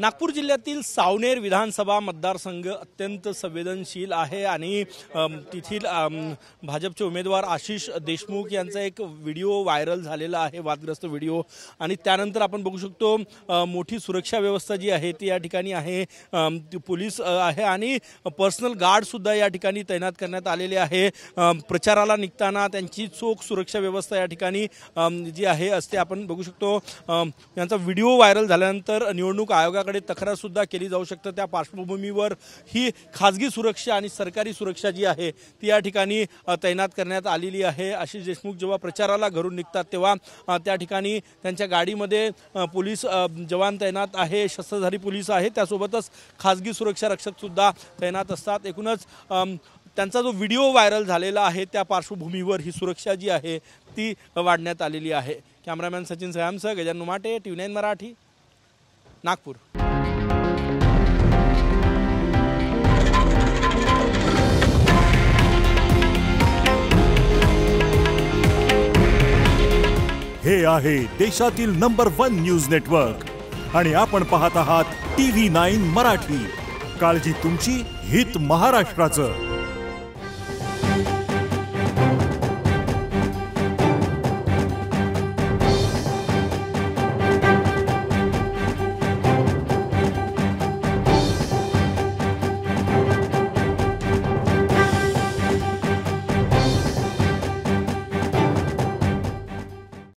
नागपूर जिल्ह्यातील सावनेर विधानसभा मतदारसंघ अत्यंत संवेदनशील आहे आणि तेथील भाजपचे उमेदवार आशिष देशमुख यांचा एक व्हिडिओ व्हायरल झालेला आहे, वादग्रस्त व्हिडिओ। आणि त्यानंतर आपण बघू शकतो मोठी सुरक्षा व्यवस्था जी आहे ती या ठिकाणी आहे, पोलीस आहे आणि पर्सनल गार्ड सुद्धा या ठिकाणी तैनात करण्यात आलेले आहे। प्रचाराला निघताना त्यांची चोख सुरक्षा व्यवस्था या ठिकाणी जी आहे असते आपण बघू शकतो। यांचा व्हिडिओ व्हायरल झाल्यानंतर निवडणूक आयोग तक्रार सुद्धा केली जाऊ शकते, त्या पार्श्वभूमीवर ही खाजगी सुरक्षा आणि सरकारी सुरक्षा जी आहे ती या ठिकाणी तैनात करण्यात आलेली आहे। आशिष देशमुख जेव्हा प्रचाराला घरून निघतात तेव्हा त्या ठिकाणी त्यांच्या गाडीमध्ये पोलीस जवान तैनात आहे, शस्त्रधारी पोलीस आहे, त्यासोबतच खाजगी सुरक्षा रक्षक सुद्धा तैनात असतात। एकूणच त्यांचा जो व्हिडिओ व्हायरल झालेला आहे त्या पार्श्वभूमीवर ही सुरक्षा जी आहे ती वाढण्यात आलेली आहे। कॅमेरामॅन सचिन सयामस गजानाटे, टीव्ही9 मराठी, नागपूर। हे आहे देशातील नंबर 1 न्यूज नेटवर्क आणि आपण पाहत आहात TV9 मराठी। काळजी तुमची, हित महाराष्ट्राचं।